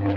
Hey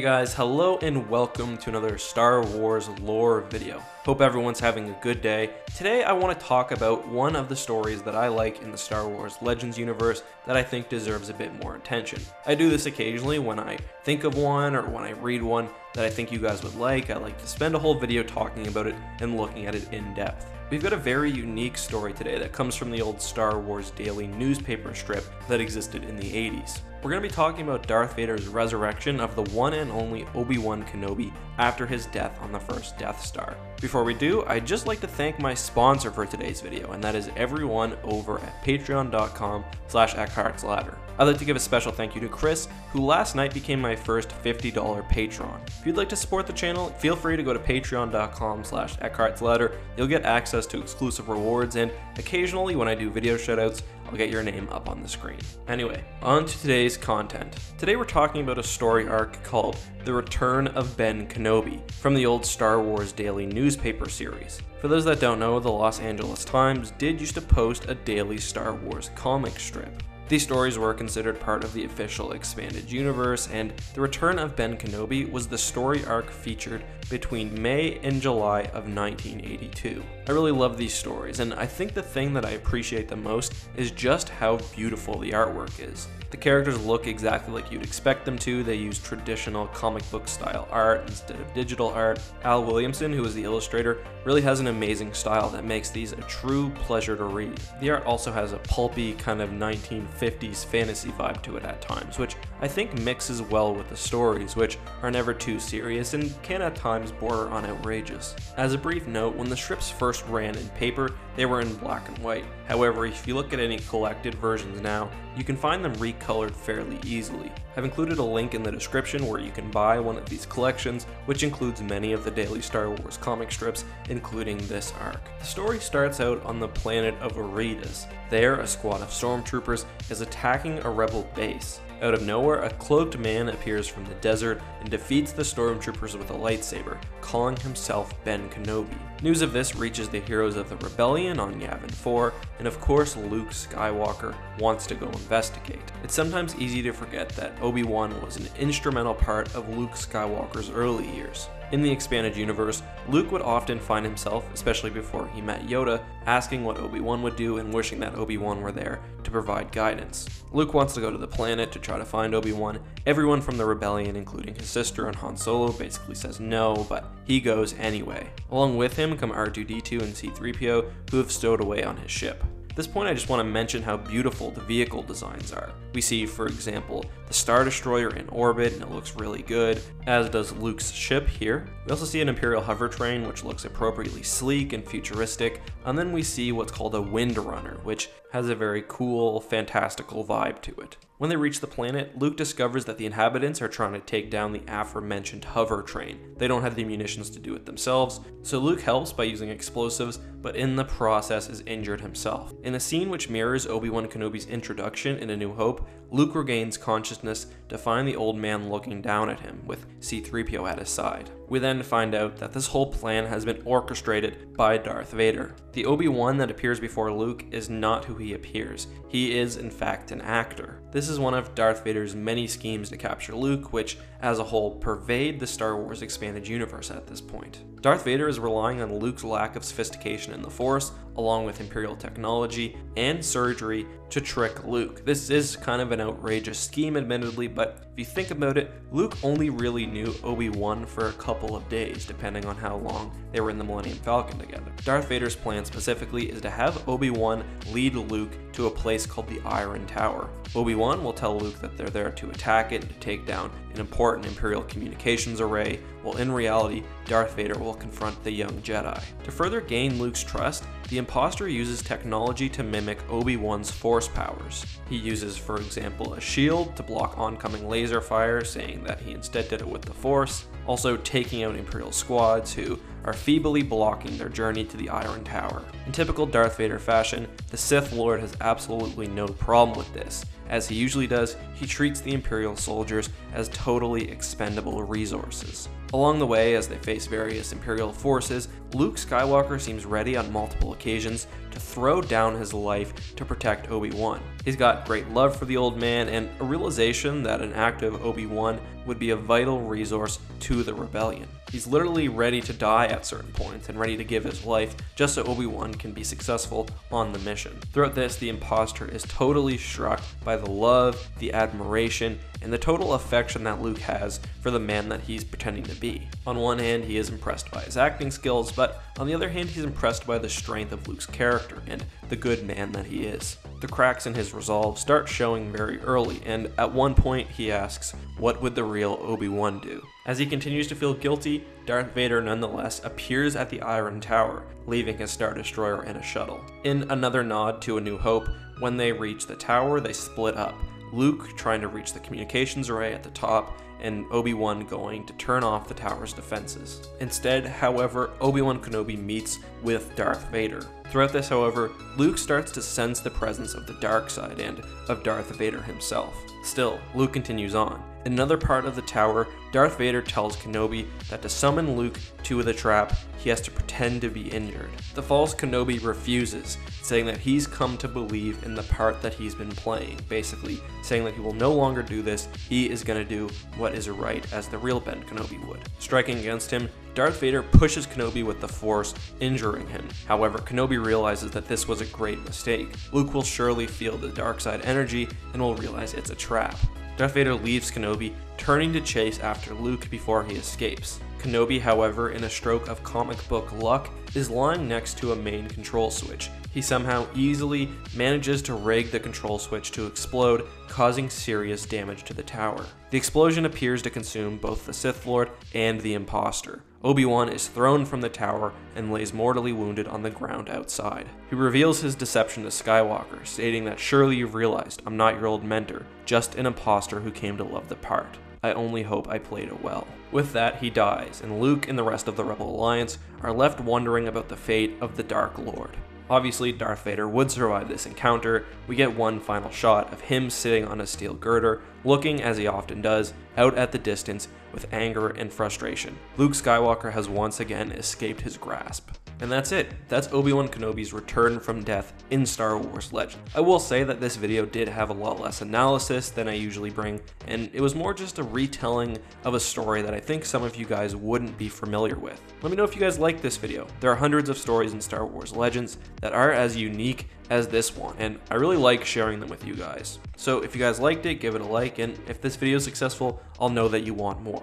guys, hello and welcome to another Star Wars lore video. Hope everyone's having a good day. Today I want to talk about one of the stories that I like in the Star Wars Legends universe that I think deserves a bit more attention. I do this occasionally when I think of one or when I read one that I think you guys would like. I like to spend a whole video talking about it and looking at it in depth. We've got a very unique story today that comes from the old Star Wars Daily newspaper strip that existed in the 80s. We're going to be talking about Darth Vader's resurrection of the one and only Obi-Wan Kenobi after his death on the first Death Star. Before we do, I'd just like to thank my sponsor for today's video, and that is everyone over at patreon.com/Eckhart's Ladder. I'd like to give a special thank you to Chris, who last night became my first $50 patron. If you'd like to support the channel, feel free to go to patreon.com/Eckhart's Ladder. You'll get access to exclusive rewards, and occasionally when I do video shoutouts, I'll get your name up on the screen. Anyway, on to today's content. Today we're talking about a story arc called The Return of Ben Kenobi from the old Star Wars Daily newspaper series. For those that don't know, the Los Angeles Times did used to post a daily Star Wars comic strip. These stories were considered part of the official Expanded Universe, and The Return of Ben Kenobi was the story arc featured between May and July of 1982. I really love these stories, and I think the thing that I appreciate the most is just how beautiful the artwork is. The characters look exactly like you'd expect them to. They use traditional comic book style art instead of digital art. Al Williamson, who is the illustrator, really has an amazing style that makes these a true pleasure to read. The art also has a pulpy kind of 1950s fantasy vibe to it at times, which I think mixes well with the stories, which are never too serious and can at times border on outrageous. As a brief note, when the strips first ran in paper, they were in black and white. However, if you look at any collected versions now, you can find them recolored fairly easily. I've included a link in the description where you can buy one of these collections, which includes many of the daily Star Wars comic strips, including this arc. The story starts out on the planet of Aridus. There, a squad of stormtroopers is attacking a rebel base. Out of nowhere, a cloaked man appears from the desert and defeats the stormtroopers with a lightsaber, calling himself Ben Kenobi. News of this reaches the heroes of the rebellion on Yavin 4, and of course Luke Skywalker wants to go investigate. It's sometimes easy to forget that Obi-Wan was an instrumental part of Luke Skywalker's early years. In the Expanded Universe, Luke would often find himself, especially before he met Yoda, asking what Obi-Wan would do and wishing that Obi-Wan were there to provide guidance. Luke wants to go to the planet to try to find Obi-Wan. Everyone from the rebellion, including his sister and Han Solo, basically says no, but he goes anyway. Along with him come R2-D2 and C-3PO, who have stowed away on his ship. At this point, I just want to mention how beautiful the vehicle designs are. We see, for example, the Star Destroyer in orbit, and it looks really good, as does Luke's ship here. We also see an Imperial hover train, which looks appropriately sleek and futuristic, and then we see what's called a Windrunner, which has a very cool, fantastical vibe to it. When they reach the planet, Luke discovers that the inhabitants are trying to take down the aforementioned hover train. They don't have the munitions to do it themselves, so Luke helps by using explosives, but in the process is injured himself. In a scene which mirrors Obi-Wan Kenobi's introduction in A New Hope, Luke regains consciousness to find the old man looking down at him, with C-3PO at his side. We then find out that this whole plan has been orchestrated by Darth Vader. The Obi-Wan that appears before Luke is not who he appears. He is, in fact, an actor. This is one of Darth Vader's many schemes to capture Luke, which, as a whole, pervade the Star Wars Expanded Universe at this point. Darth Vader is relying on Luke's lack of sophistication in the Force, along with Imperial technology and surgery, to trick Luke. This is kind of an outrageous scheme, admittedly, but if you think about it, Luke only really knew Obi-Wan for a couple of days, depending on how long they were in the Millennium Falcon together. Darth Vader's plan specifically is to have Obi-Wan lead Luke to a place called the Iron Tower. Obi-Wan will tell Luke that they're there to attack it and to take down an important Imperial communications array, while in reality, Darth Vader will confront the young Jedi. To further gain Luke's trust, the imposter uses technology to mimic Obi-Wan's force powers. He uses, for example, a shield to block oncoming laser fire, saying that he instead did it with the Force, also taking out Imperial squads who are feebly blocking their journey to the Iron Tower. In typical Darth Vader fashion, the Sith Lord has absolutely no problem with this. As he usually does, he treats the Imperial soldiers as totally expendable resources. Along the way, as they face various Imperial forces, Luke Skywalker seems ready on multiple occasions to throw down his life to protect Obi-Wan. He's got great love for the old man and a realization that an active Obi-Wan would be a vital resource to the rebellion. He's literally ready to die at certain points and ready to give his life just so Obi-Wan can be successful on the mission. Throughout this, the imposter is totally struck by the love, the admiration, and the total affection that Luke has for the man that he's pretending to be. On one hand, he is impressed by his acting skills, but on the other hand, he's impressed by the strength of Luke's character and the good man that he is. The cracks in his resolve start showing very early, and at one point he asks, "What would the real Obi-Wan do?" As he continues to feel guilty, Darth Vader nonetheless appears at the Iron Tower, leaving his Star Destroyer in a shuttle. In another nod to A New Hope, when they reach the tower, they split up, Luke trying to reach the communications array at the top, and Obi-Wan going to turn off the tower's defenses. Instead, however, Obi-Wan Kenobi meets with Darth Vader. Throughout this, however, Luke starts to sense the presence of the dark side and of Darth Vader himself. Still, Luke continues on. In another part of the tower, Darth Vader tells Kenobi that to summon Luke to the trap, he has to pretend to be injured. The false Kenobi refuses, saying that he's come to believe in the part that he's been playing, basically saying that he will no longer do this, he is going to do what is right as the real Ben Kenobi would. Striking against him, Darth Vader pushes Kenobi with the Force, injuring him. However, Kenobi realizes that this was a great mistake. Luke will surely feel the dark side energy and will realize it's a trap. Darth Vader leaves Kenobi, turning to chase after Luke before he escapes. Kenobi, however, in a stroke of comic book luck, is lying next to a main control switch. He somehow easily manages to rig the control switch to explode, causing serious damage to the tower. The explosion appears to consume both the Sith Lord and the imposter. Obi-Wan is thrown from the tower and lays mortally wounded on the ground outside. He reveals his deception to Skywalker, stating that surely you've realized I'm not your old mentor, just an imposter who came to love the part. I only hope I played it well. With that, he dies, and Luke and the rest of the Rebel Alliance are left wondering about the fate of the Dark Lord. Obviously, Darth Vader would survive this encounter. We get one final shot of him sitting on a steel girder, looking, as he often does, out at the distance with anger and frustration. Luke Skywalker has once again escaped his grasp. And that's it. That's Obi-Wan Kenobi's return from death in Star Wars Legend. I will say that this video did have a lot less analysis than I usually bring, and it was more just a retelling of a story that I think some of you guys wouldn't be familiar with. Let me know if you guys liked this video. There are hundreds of stories in Star Wars Legends that are as unique as this one, and I really like sharing them with you guys. So if you guys liked it, give it a like, and if this video is successful, I'll know that you want more.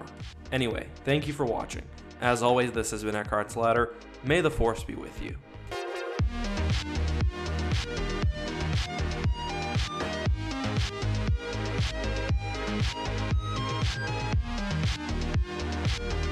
Anyway, thank you for watching. As always, this has been Eckhart's Ladder. May the Force be with you.